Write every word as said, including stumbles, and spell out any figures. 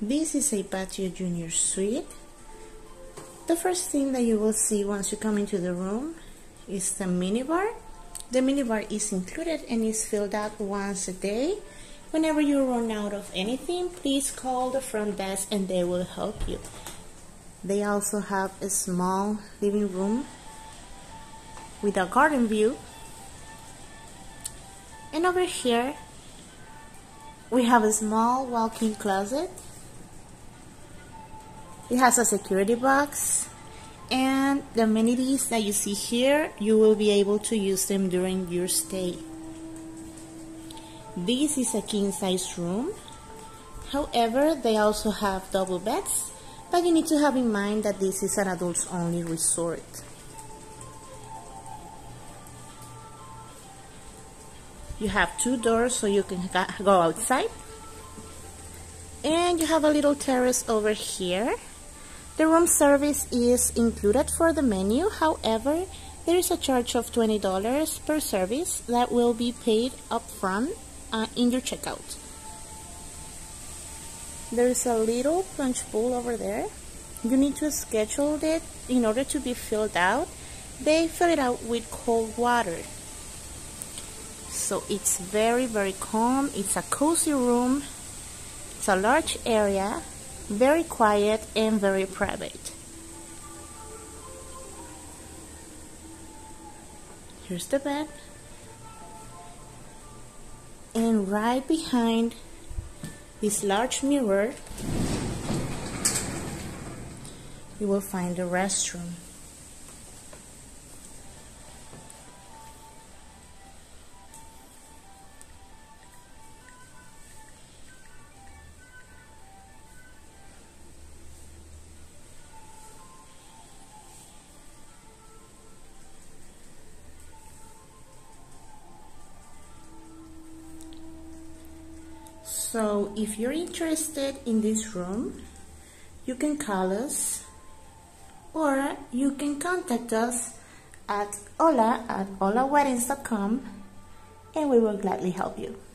This is a Patio Junior Suite. The first thing that you will see once you come into the room is the minibar. The minibar is included and is filled out once a day. Whenever you run out of anything, please call the front desk and they will help you. They also have a small living room with a garden view. And over here, we have a small walk-in closet. It has a security box, and the amenities that you see here, you will be able to use them during your stay. This is a king-size room. However, they also have double beds, but you need to have in mind that this is an adults-only resort. You have two doors so you can go outside. And you have a little terrace over here. The room service is included for the menu. However, there is a charge of twenty dollars per service that will be paid up front uh, in your checkout. There is a little punch bowl over there. You need to schedule it in order to be filled out. They fill it out with cold water. So it's very, very calm. It's a cozy room. It's a large area, very quiet and very private. Here's the bed. And right behind this large mirror, you will find the restroom. So if you're interested in this room, you can call us or you can contact us at hola at hola weddings dot com and we will gladly help you.